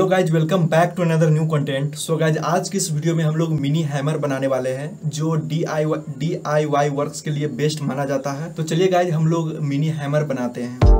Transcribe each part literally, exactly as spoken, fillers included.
Hello guys welcome back to another new content. So guys आज की इस video में हम लोग मिनी हैमर बनाने वाले हैं जो D I D I Y works के लिए बेस्ट माना जाता है। तो चलिए गाइज हम लोग मिनी हैमर बनाते हैं।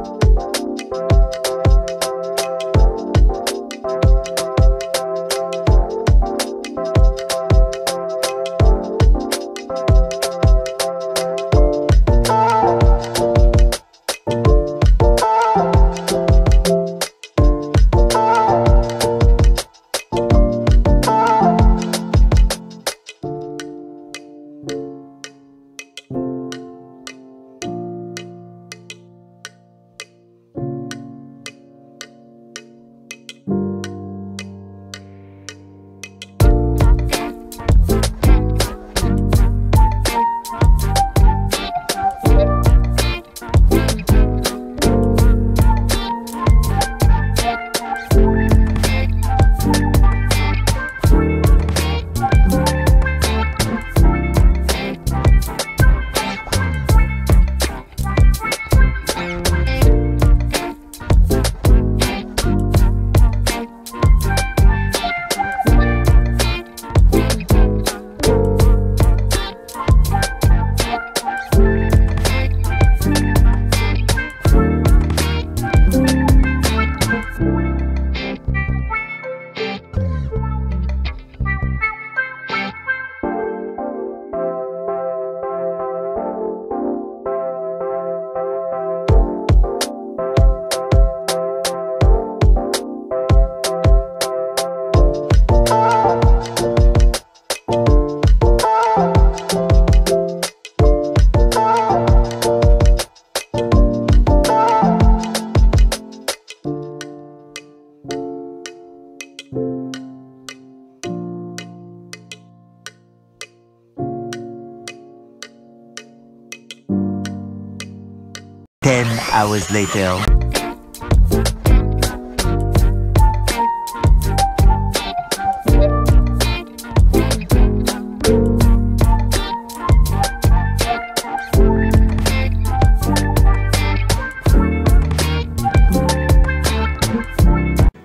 ten hours later.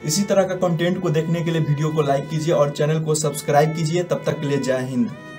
इसी तरह का कंटेंट को देखने के लिए वीडियो को लाइक कीजिए और चैनल को सब्सक्राइब कीजिए। तब तक के लिए जय हिंद।